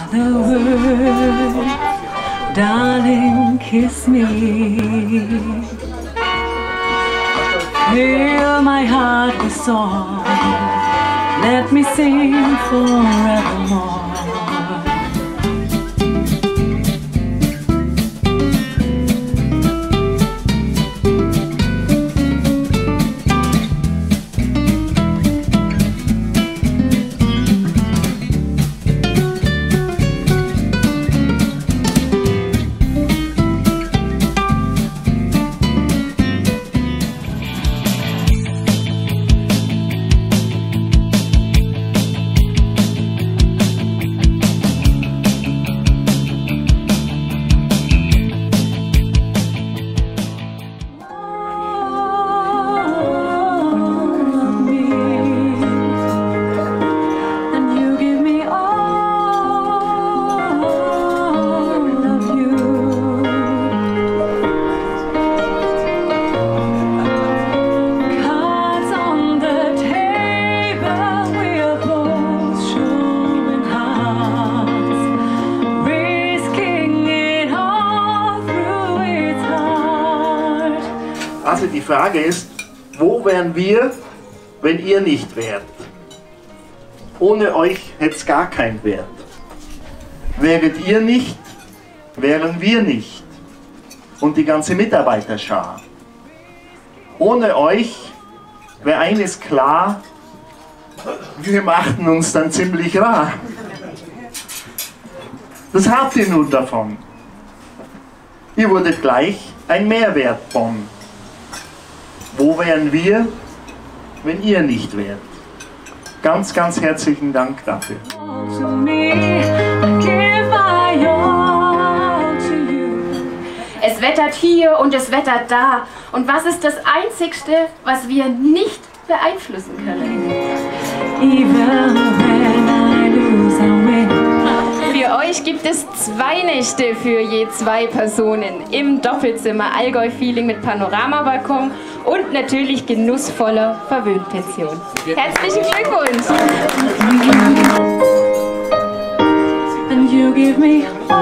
another word, darling, kiss me. Fill my heart with song, let me sing forevermore. Also die Frage ist, wo wären wir, wenn ihr nicht wärt? Ohne euch hätte es gar keinen Wert. Wäret ihr nicht, wären wir nicht. Und die ganze Mitarbeiterschar. Ohne euch wäre eines klar, wir machten uns dann ziemlich rar. Das habt ihr nun davon. Ihr wurdet gleich ein Mehrwertbon. Wo wären wir, wenn ihr nicht wärt? Ganz, ganz herzlichen Dank dafür. Es wettert hier und es wettert da. Und was ist das Einzigste, was wir nicht beeinflussen können? Für euch gibt es 2 Nächte für je 2 Personen im Doppelzimmer Allgäu-Feeling mit Panoramabalkon und natürlich genussvoller Verwöhnpension. Herzlichen Glückwunsch!